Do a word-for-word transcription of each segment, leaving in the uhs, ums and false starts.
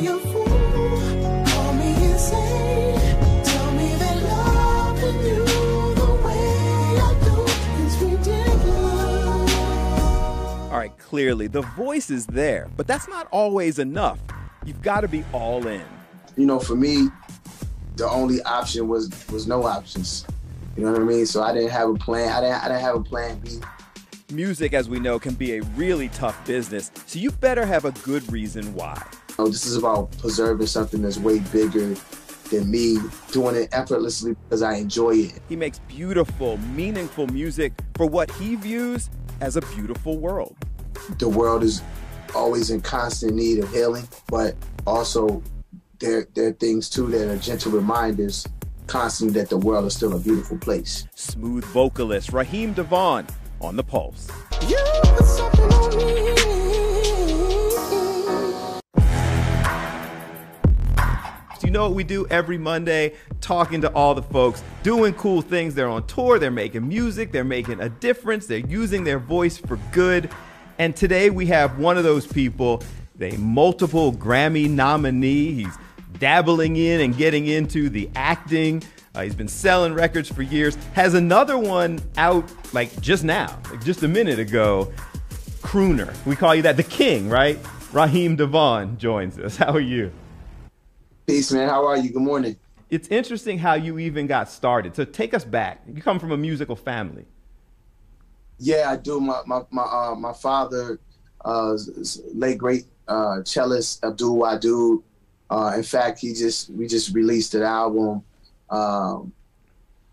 me a fool, call me insane. Tell me that loving you the way I do is ridiculous. All right, clearly the voice is there, but that's not always enough. You've got to be all in. You know, for me, the only option was was no options. You know what I mean? So I didn't have a plan. I didn't. I didn't have a plan B. Music, as we know, can be a really tough business, so you better have a good reason why. Oh, this is about preserving something that's way bigger than me, doing it effortlessly because I enjoy it. He makes beautiful, meaningful music for what he views as a beautiful world. The world is always in constant need of healing, but also there, there are things, too, that are gentle reminders constantly that the world is still a beautiful place. Smooth vocalist Raheem DeVaughn on The Pulse. You put something on me. So you know what we do every Monday? Talking to all the folks, doing cool things. They're on tour, they're making music, they're making a difference, they're using their voice for good. And today we have one of those people, a multiple Grammy nominee. He's dabbling in and getting into the acting. Uh, he's been selling records for years, has another one out like just now, like just a minute ago. Crooner, we call you that, the king, right? Raheem DeVaughn joins us. How are you? Peace, man. How are you? Good morning. It's interesting how you even got started. So take us back. You come from a musical family. Yeah, I do. My my my, uh, my father, uh, late great uh, cellist Abdul Wadud. Uh, in fact, he just we just released an album. Um,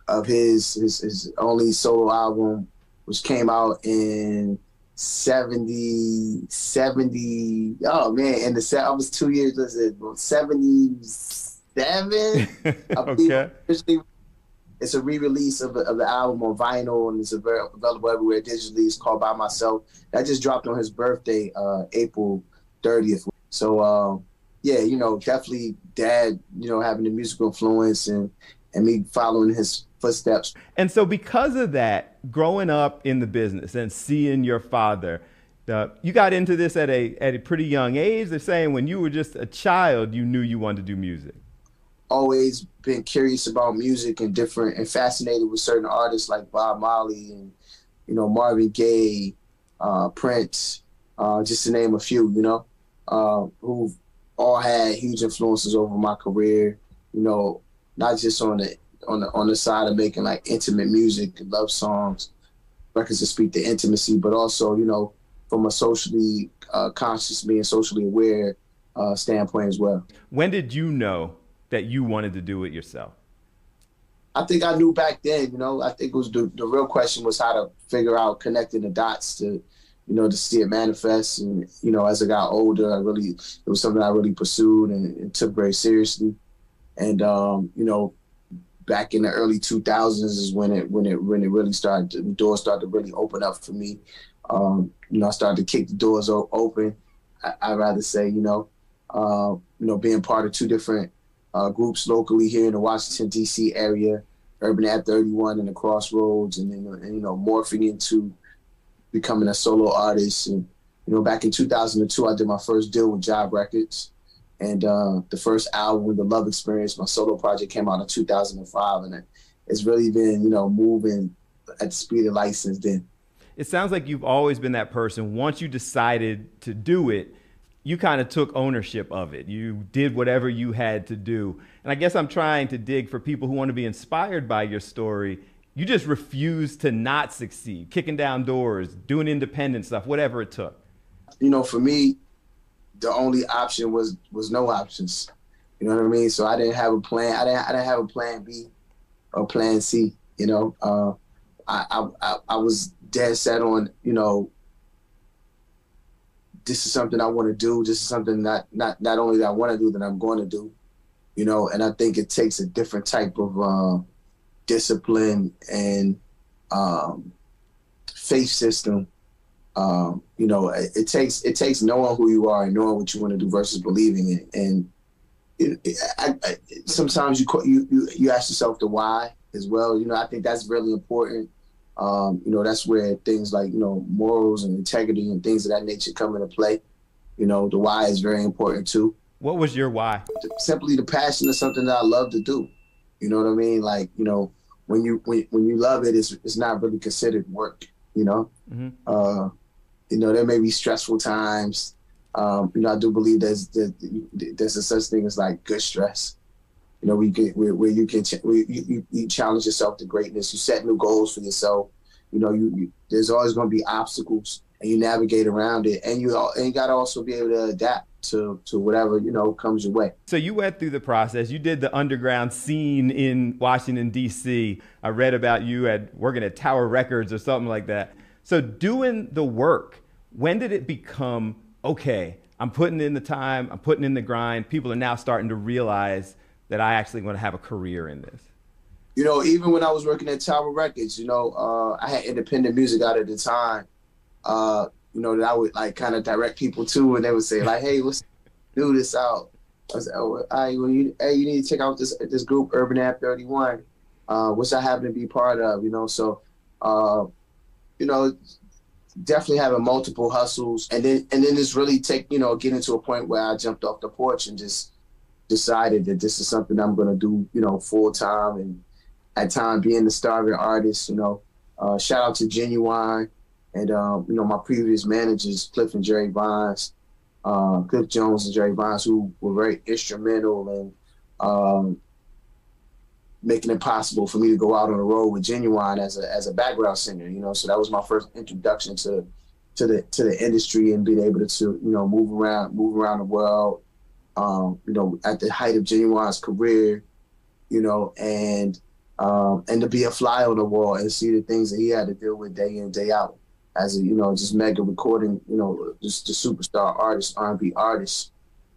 of his, his his only solo album, which came out in seventy, seventy, oh man, in the, I was two years, was it seventy-seven? Okay. It's a re-release of, of the album on vinyl, and it's available everywhere digitally. It's called By Myself. That just dropped on his birthday, uh, April thirtieth. So, um, yeah, you know, definitely dad, you know, having the musical influence and, and me following his footsteps. And so because of that, growing up in the business and seeing your father, uh, you got into this at a, at a pretty young age. They're saying when you were just a child, you knew you wanted to do music. Always been curious about music and different and fascinated with certain artists like Bob Marley and, you know, Marvin Gaye, uh, Prince, uh, just to name a few, you know, uh, who've all had huge influences over my career, you know, not just on the on the on the side of making like intimate music and love songs, records that speak to intimacy, but also, you know, from a socially uh, conscious, being socially aware uh, standpoint as well. When did you know that you wanted to do it yourself? I think I knew back then. You know, I think it was the, the real question was how to figure out connecting the dots to, you know, to see it manifest. And, you know, as I got older, I really, it was something I really pursued and, and took very seriously. And, um, you know, back in the early two thousands is when it, when it, when it really started, to, the doors started to really open up for me. Um, you know, I started to kick the doors open. I, I'd rather say, you know, uh, you know, being part of two different uh, groups locally here in the Washington, D C area, Urban at thirty one and the Crossroads, and then, and, you know, morphing into becoming a solo artist. And, you know, back in two thousand two, I did my first deal with Jive Records. And uh, the first album, The Love Experience, my solo project, came out in two thousand five. And it's really been, you know, moving at the speed of light since then. It sounds like you've always been that person. Once you decided to do it, you kind of took ownership of it. You did whatever you had to do. And I guess I'm trying to dig for people who want to be inspired by your story. You just refused to not succeed, kicking down doors, doing independent stuff, whatever it took. You know, for me, the only option was was no options. You know what I mean? So I didn't have a plan. I didn't. I didn't have a plan B or plan C. You know, uh, I, I I was dead set on, you know, this is something I want to do. This is something that not not only that I want to do, that I'm going to do. You know, and I think it takes a different type of Uh, discipline and um, faith system. Um, you know, it, it takes it takes knowing who you are and knowing what you want to do versus believing it. And it, it, I, I, sometimes you, you you you ask yourself the why as well. You know, I think that's really important. Um, you know, that's where things like, you know, morals and integrity and things of that nature come into play. You know, the why is very important too. What was your why? Simply the passion of something that I love to do. You know what I mean? Like, you know, when you when, when you love it, it's, it's not really considered work, you know? Mm-hmm. Uh, you know, there may be stressful times. Um, you know, I do believe there's, there's, there's a such thing as like good stress. You know, we get, where, where you can, where you, you, you challenge yourself to greatness. You set new goals for yourself. You know, you, you there's always going to be obstacles, and you navigate around it. And you and you got to also be able to adapt to to whatever, you know, comes your way. So you went through the process. You did the underground scene in Washington, D C I read about you at working at Tower Records or something like that. So doing the work, when did it become, okay, I'm putting in the time, I'm putting in the grind. People are now starting to realize that I actually want to have a career in this? You know, even when I was working at Tower Records, you know, uh, I had independent music out at the time, uh, you know, that I would like kind of direct people to, and they would say like, hey, let's do this out. I was like, oh, I, well, you, hey, you need to check out this this group, Urban at thirty one, uh, which I happen to be part of, you know, so, uh, you know, definitely having multiple hustles. And then, and then it's really take, you know, getting to a point where I jumped off the porch and just decided that this is something I'm going to do, you know, full time. And at time being the starving artist, you know, uh, shout out to Genuine and, uh, you know, my previous managers, Cliff and Jerry Vines, uh, Cliff Jones and Jerry Vines, who were very instrumental in um, making it possible for me to go out on the road with Genuine as a, as a background singer, you know, so that was my first introduction to, to the, to the industry and being able to, you know, move around, move around the world. Um, you know, at the height of Genuine's career, you know, and um, and to be a fly on the wall and see the things that he had to deal with day in, day out as a, you know, just mega recording, you know, just the superstar artist, R and B artist,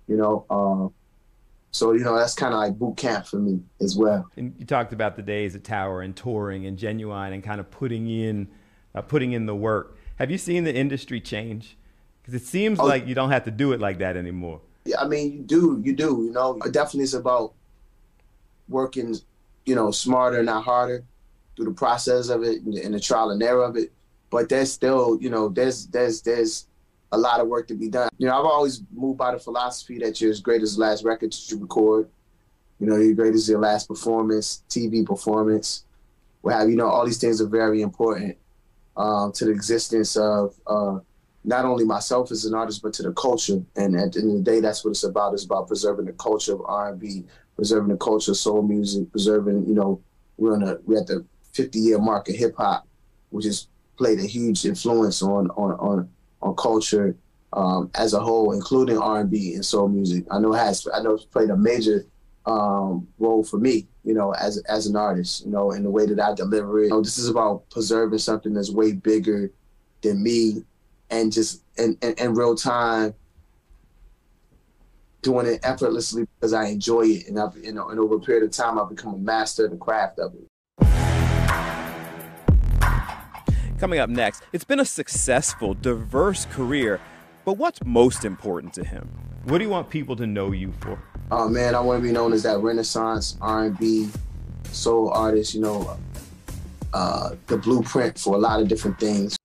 you know. Um, so, you know, that's kind of like boot camp for me as well. And you talked about the days of Tower and touring and Genuine and kind of putting in, uh, putting in the work. Have you seen the industry change? Because it seems oh, like you don't have to do it like that anymore. I mean, you do, you do, you know, definitely it's about working, you know, smarter, not harder through the process of it and the, and the trial and error of it. But there's still, you know, there's, there's, there's a lot of work to be done. You know, I've always moved by the philosophy that you're as great as the last record that you record. You know, you're great as your last performance, T V performance, what have you know, all these things are very important um, to the existence of, uh, not only myself as an artist, but to the culture. And at the end of the day, that's what it's about. It's about preserving the culture of R and B, preserving the culture of soul music, preserving, you know, we're, on a, we're at the fifty year mark of hip hop, which has played a huge influence on on on, on culture um, as a whole, including R and B and soul music. I know it has, I know it's played a major um, role for me, you know, as, as an artist, you know, in the way that I deliver it. You know, this is about preserving something that's way bigger than me, and just in, in, in real time, doing it effortlessly because I enjoy it. And, I've, you know, and over a period of time, I've become a master of the craft of it. Coming up next, it's been a successful, diverse career, but what's most important to him? What do you want people to know you for? Oh, man, I want to be known as that Renaissance R and B soul artist, you know, uh, the blueprint for a lot of different things.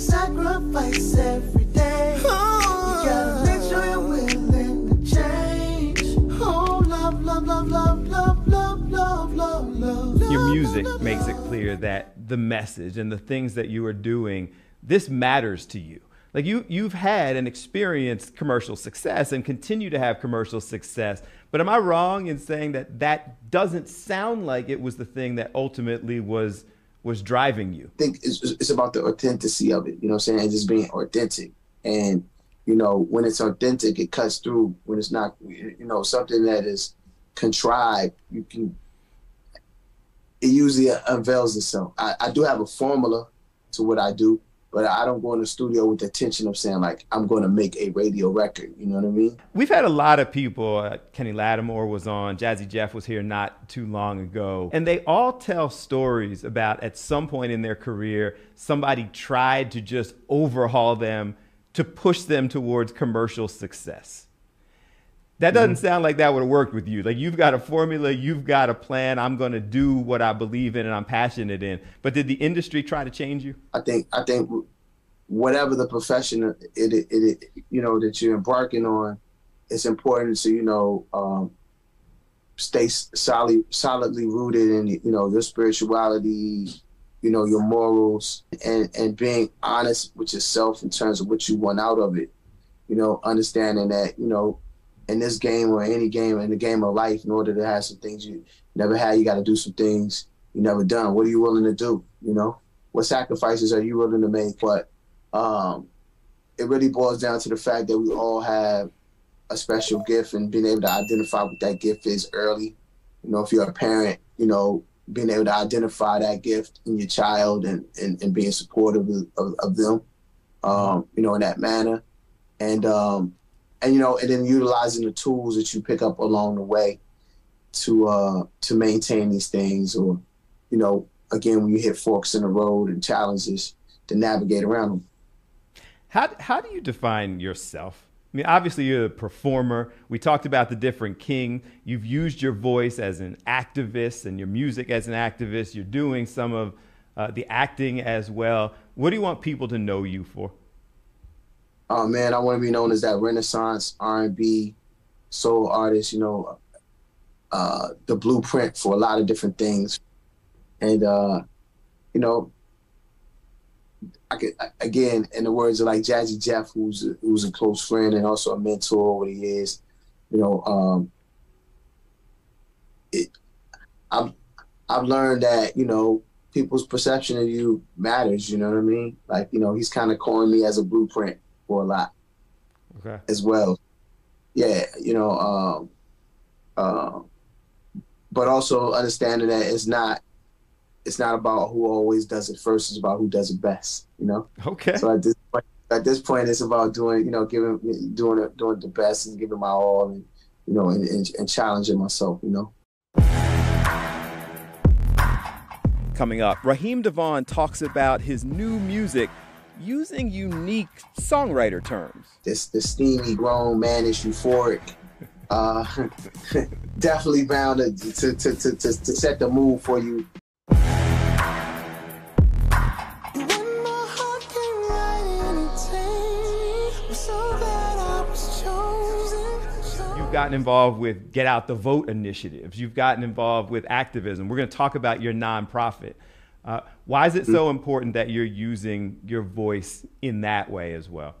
Sacrifice every day. Oh. You gotta make sure you're willing to change. Oh, love, love, love, love, love, love, love, love, love. Your music love, makes love. It clear that the message and the things that you are doing, this matters to you. Like you, you've had and experienced commercial success and continue to have commercial success. But am I wrong in saying that that doesn't sound like it was the thing that ultimately was was driving you? I think it's, it's about the authenticity of it, you know what I'm saying? And just being authentic. And, you know, when it's authentic, it cuts through. When it's not, you know, something that is contrived, you can, it usually unveils itself. I, I do have a formula to what I do, but I don't go in the studio with the intention of saying, like, I'm going to make a radio record, you know what I mean? We've had a lot of people, uh, Kenny Lattimore was on, Jazzy Jeff was here not too long ago, and they all tell stories about at some point in their career, somebody tried to just overhaul them to push them towards commercial success. That doesn't mm-hmm. sound like that would have worked with you. Like you've got a formula, you've got a plan. I'm going to do what I believe in and I'm passionate in. But did the industry try to change you? I think I think whatever the profession it, it, it you know that you're embarking on, it's important to you know um, stay solid, solidly rooted in you know your spirituality, you know your morals, and and being honest with yourself in terms of what you want out of it. You know, understanding that you know in this game or any game in the game of life, in order to have some things you never had, you got to do some things you never done. What are you willing to do? You know, what sacrifices are you willing to make? But um, it really boils down to the fact that we all have a special gift, and being able to identify what that gift is early. You know, if you're a parent, you know, being able to identify that gift in your child and and, and being supportive of, of them, um, you know, in that manner. And, um, and, you know, and then utilizing the tools that you pick up along the way to, uh, to maintain these things, or, you know, again, when you hit forks in the road and challenges, to navigate around them. How, how do you define yourself? I mean, obviously you're a performer. We talked about the different king. You've used your voice as an activist and your music as an activist. You're doing some of uh, the acting as well. What do you want people to know you for? Oh, man, I want to be known as that Renaissance R and B soul artist, you know, uh, the blueprint for a lot of different things. And, uh, you know, I could, again, in the words of like Jazzy Jeff, who's a, who's a close friend and also a mentor, what he is, you know, um, it, I've, I've learned that, you know, people's perception of you matters, you know what I mean? Like, you know, he's kind of calling me as a blueprint for a lot, okay, as well. Yeah, you know, um, uh, but also understanding that it's not, it's not about who always does it first. It's about who does it best. You know. Okay. So at this point, at this point, it's about doing, you know, giving, doing it, doing the best, and giving my all, and you know, and, and, and challenging myself. You know. Coming up, Raheem DeVaughn talks about his new music, using unique songwriter terms. This the steamy, grown, manish, euphoric, uh, definitely bound to to, to, to to set the mood for you. You've gotten involved with Get Out the Vote initiatives. You've gotten involved with activism. We're going to talk about your nonprofit. Uh, why is it so important that you're using your voice in that way as well?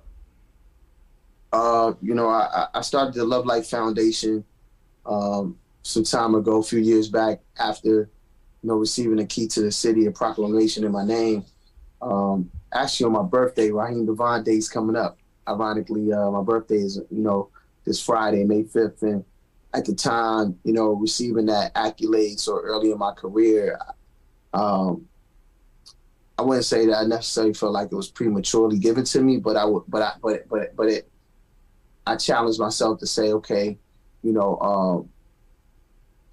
Uh, you know, I, I started the Love Life Foundation um, some time ago, a few years back, after, you know, receiving a key to the city, a proclamation in my name. Um, actually, on my birthday, Raheem DeVaughn Day's coming up. Ironically, uh, my birthday is, you know, this Friday, May fifth. And at the time, you know, receiving that accolade so early in my career, um, I wouldn't say that I necessarily felt like it was prematurely given to me, but I would, but I, but, but, but it, I challenged myself to say, okay, you know, um,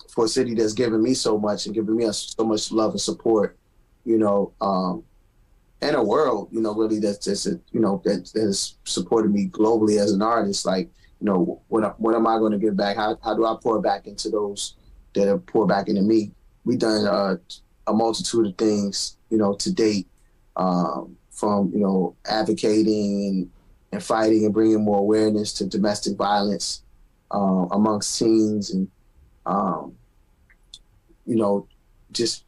for a city that's given me so much and giving me so much love and support, you know, um, and a world, you know, really that's just, a, you know, that, that has supported me globally as an artist. Like, you know, what, what am I going to give back? How, how do I pour back into those that have poured back into me? We've done uh, a multitude of things, you know, to date, um, from, you know, advocating and, and fighting and bringing more awareness to domestic violence uh, amongst teens, and, um, you know, just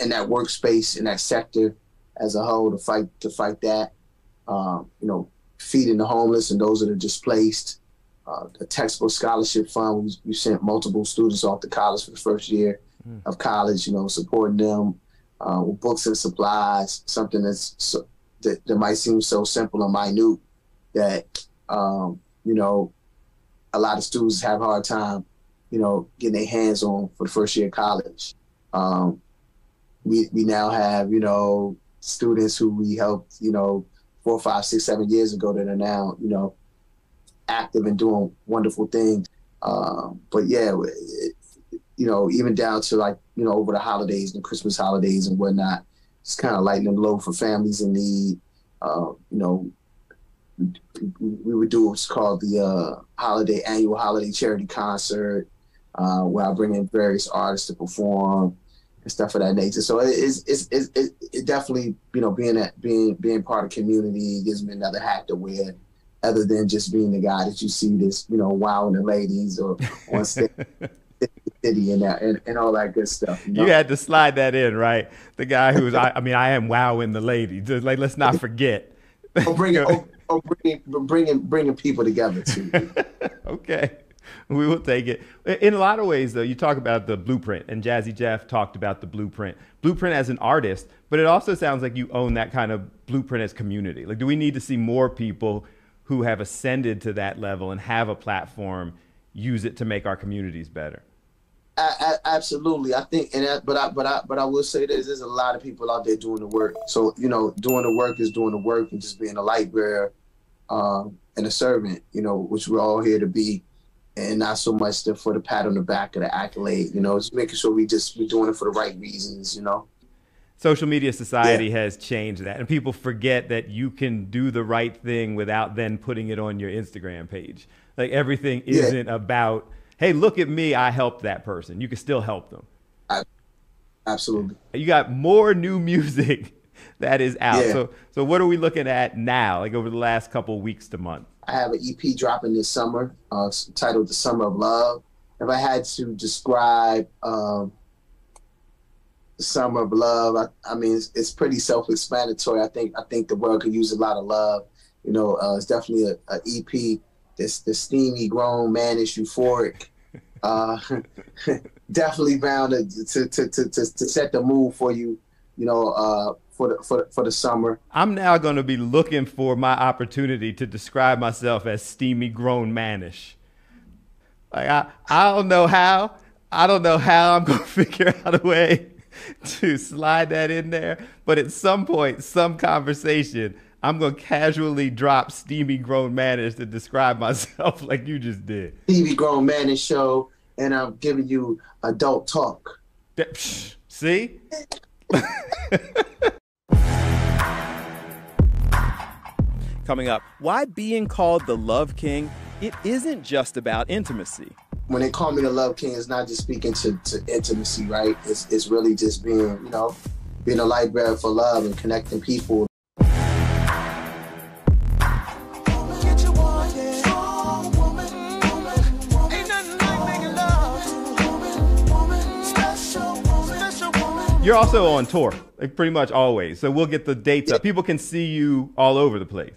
in that workspace, in that sector as a whole, to fight to fight that, um, you know, feeding the homeless and those that are displaced, uh, a textbook scholarship fund. We, we sent multiple students off to college for the first year mm. of college, you know, supporting them. Uh, with books and supplies, something that's so, that, that might seem so simple and minute that, um, you know, a lot of students have a hard time, you know, getting their hands on for the first year of college. Um, we, we now have, you know, students who we helped, you know, four, five, six, seven years ago that are now, you know, active and doing wonderful things. Um, but yeah, it, you know, even down to like, you know, over the holidays and Christmas holidays and whatnot, it's kind of lightening the load for families in need. Uh, you know, we would do what's called the uh, holiday annual holiday charity concert, uh, where I bring in various artists to perform and stuff of that nature. So it is, it's, it's, it, it definitely, you know, being that, being, being part of community gives me another hat to wear, other than just being the guy that you see this, you know, wowing the ladies or on stage. And, that, and, and all that good stuff. You know? You had to slide that in, right? The guy who's, I, I mean, I am wowing the lady. Just like, let's not forget. oh, bringing, oh, oh, bringing, bringing, bringing people together too. Okay, we will take it. In a lot of ways, though, you talk about the blueprint, and Jazzy Jeff talked about the blueprint. Blueprint as an artist, but it also sounds like you own that kind of blueprint as community. Like, do we need to see more people who have ascended to that level and have a platform use it to make our communities better? I, I, absolutely, I think, and I, but I, but I, but I will say this: there's a lot of people out there doing the work. So you know, doing the work is doing the work, and just being a light bearer um, and a servant. You know, which we're all here to be, and not so much to, for the pat on the back or the accolade. You know, it's making sure we just we're doing it for the right reasons. You know, social media society yeah. has changed that, and people forget that you can do the right thing without then putting it on your Instagram page. Like everything isn't yeah. about. Hey, look at me, I helped that person. You can still help them. I, absolutely. You got more new music that is out. Yeah. So so what are we looking at now, like over the last couple weeks to month? I have an E P dropping this summer uh, titled The Summer of Love. If I had to describe um, The Summer of Love, I, I mean, it's, it's pretty self-explanatory. I think I think the world could use a lot of love. You know, uh, it's definitely an E P. This the steamy grown man is euphoric, uh, definitely bound to to, to to to set the mood for you, you know, uh, for the for the, for the summer. I'm now going to be looking for my opportunity to describe myself as steamy grown manish. Like I I don't know how I don't know how I'm going to figure out a way to slide that in there, but at some point, some conversation. I'm going to casually drop steamy grown manish to describe myself like you just did. Steamy grown manish show, and I'm giving you adult talk. See? Coming up, why being called the Love King, it isn't just about intimacy. When they call me the Love King, it's not just speaking to, to intimacy, right? It's, it's really just being, you know, being a light bearer for love and connecting people. You're also on tour, like pretty much always. So we'll get the dates yeah. up. People can see you all over the place.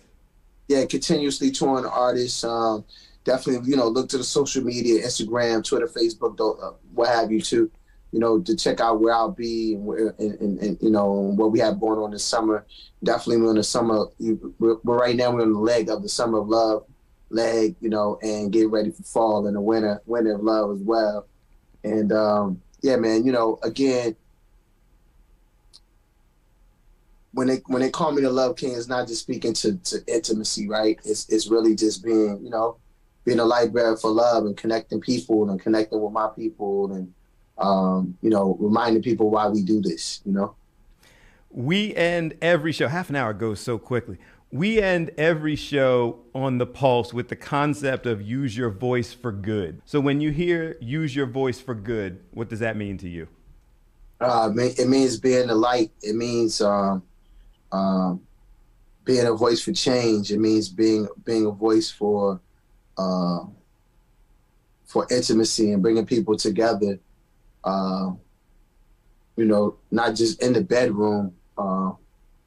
Yeah, continuously touring artists. Um, definitely, you know, look to the social media, Instagram, Twitter, Facebook, uh, what have you too. You know, to check out where I'll be and, where, and, and, and you know, what we have going on this summer. Definitely we're in the summer. We're, we're right now we're on the leg of the Summer of Love leg, you know, and get ready for fall and the winter, winter of love as well. And um, yeah, man, you know, again, When they when they call me the Love King, it's not just speaking to, to intimacy, right? It's it's really just being, you know, being a light bearer for love and connecting people and connecting with my people and, um, you know, reminding people why we do this, you know? We end every show, half an hour goes so quickly. We end every show on The Pulse with the concept of use your voice for good. So when you hear use your voice for good, what does that mean to you? Uh, it means being the light. It means, um, Um, being a voice for change. It means being being a voice for uh, for intimacy and bringing people together. Uh, you know, not just in the bedroom, uh,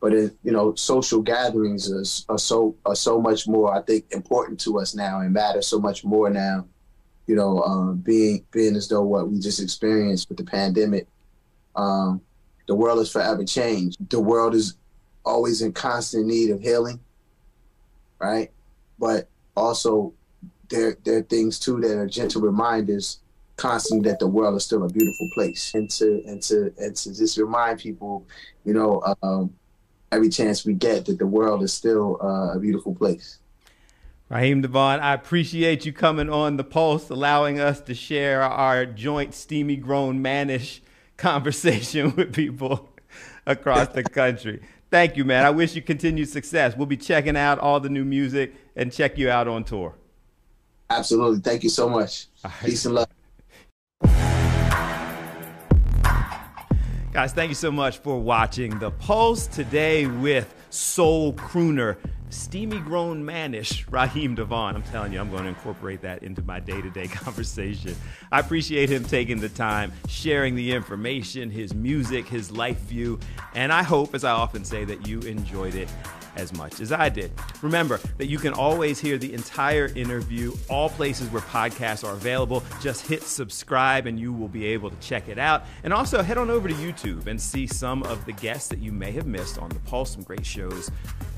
but in, you know, social gatherings are, are so are so much more, I think, important to us now and matter so much more now. You know, uh, being being as though what we just experienced with the pandemic, um, the world is forever changed. The world is always in constant need of healing, right? But also there, there are things too that are gentle reminders constantly that the world is still a beautiful place. And to, and to, and to just remind people, you know, um, every chance we get that the world is still uh, a beautiful place. Raheem DeVaughn, I appreciate you coming on The Pulse, allowing us to share our joint steamy grown manish conversation with people across the country. Thank you, man. I wish you continued success. We'll be checking out all the new music and check you out on tour. Absolutely. Thank you so much. All right. Peace and love. Guys, thank you so much for watching The Pulse today with soul crooner, steamy grown manish, Raheem DeVaughn. I'm telling you, I'm going to incorporate that into my day-to-day conversation. I appreciate him taking the time, sharing the information, his music, his life view, and I hope, as I often say, that you enjoyed it as much as I did. Remember that you can always hear the entire interview, all places where podcasts are available. Just hit subscribe and you will be able to check it out. And also head on over to YouTube and see some of the guests that you may have missed on The Pulse, some great shows.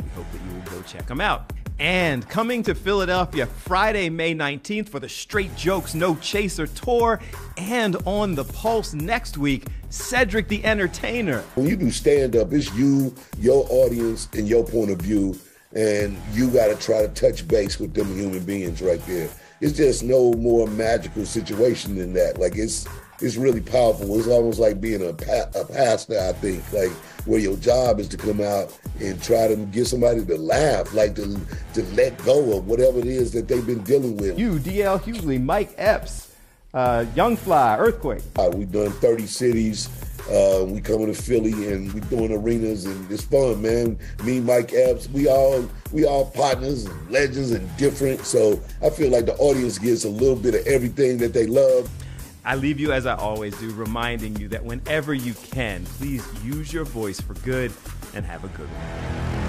We hope that you will go check them out. And coming to Philadelphia Friday, May nineteenth for the Straight Jokes No Chaser tour, and on The Pulse next week, Cedric the Entertainer. When you do stand-up, it's you, your audience, and your point of view, and you gotta try to touch base with them human beings right there. It's just no more magical situation than that. Like, it's it's really powerful. It's almost like being a, pa a pastor, I think, like where your job is to come out and try to get somebody to laugh, like to, to let go of whatever it is that they've been dealing with. You, D. L. Hughley, Mike Epps, uh, Young Fly, Earthquake. All right, we've done thirty cities. Uh, we coming to Philly and we doing arenas, and it's fun, man. Me, Mike Epps, we all we all partners and legends and different. So I feel like the audience gets a little bit of everything that they love. I leave you, as I always do, reminding you that whenever you can, please use your voice for good, and have a good one.